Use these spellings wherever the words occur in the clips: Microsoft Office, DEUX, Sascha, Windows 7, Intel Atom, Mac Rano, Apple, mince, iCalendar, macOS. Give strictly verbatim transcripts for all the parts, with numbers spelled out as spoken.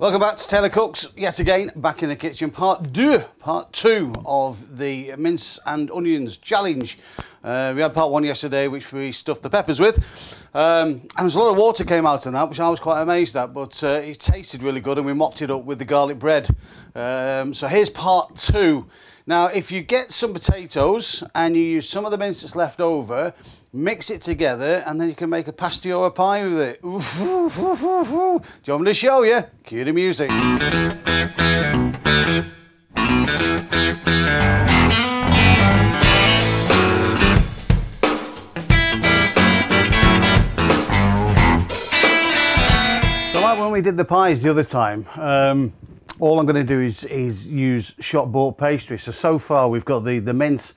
Welcome back to Taylor Cook's, yet again, back in the kitchen, part deux, part two of the mince and onions challenge. Uh, we had part one yesterday, which we stuffed the peppers with, um, and there's a lot of water came out of that, which I was quite amazed at, but uh, it tasted really good, and we mopped it up with the garlic bread. Um, so here's part two. Now, if you get some potatoes and you use some of the mince that's left over, mix it together, and then you can make a pasty or a pie with it. Oof, oof, oof, oof, oof. Do you want me to show you? Cue the music. So like when we did the pies the other time, um, all I'm going to do is, is use shop-bought pastry. So, so far we've got the, the mince,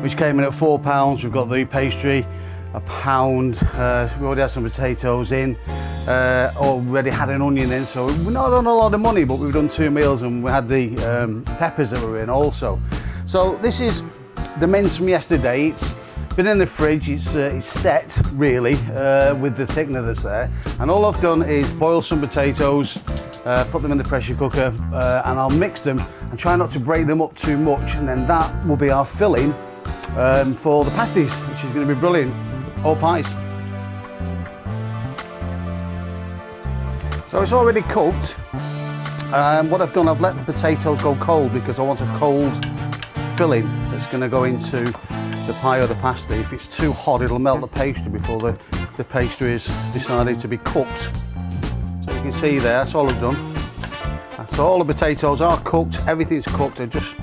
which came in at four pounds. We've got the pastry, a pound. Uh, we already had some potatoes in, uh, already had an onion in. So we're not on a lot of money, but we've done two meals and we had the um, peppers that were in also. So this is the mince from yesterday. It's been in the fridge, it's, uh, it's set really uh, with the thickener that's there, and all I've done is boil some potatoes, uh, put them in the pressure cooker, uh, and I'll mix them and try not to break them up too much, and then that will be our filling um, for the pasties, which is going to be brilliant, or pies. So it's already cooked, and um, what I've done, I've let the potatoes go cold because I want a cold filling that's going to go into the pie or the pasty. If it's too hot, it'll melt the pastry before the, the pastry is decided to be cooked. So you can see there, that's all I've done. That's all the potatoes are cooked, everything's cooked. I just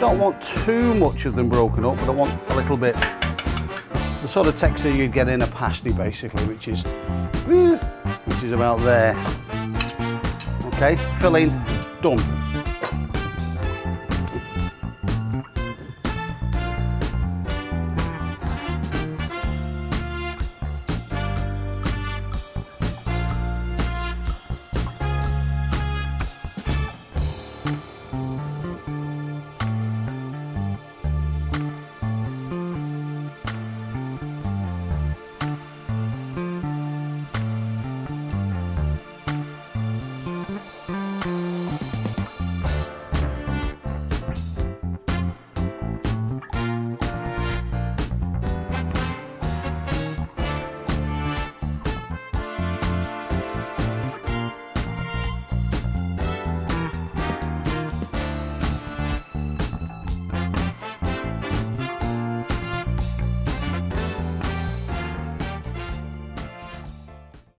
don't want too much of them broken up, but I want a little bit. It's the sort of texture you'd get in a pasty basically, which is, which is about there. Okay, filling, done.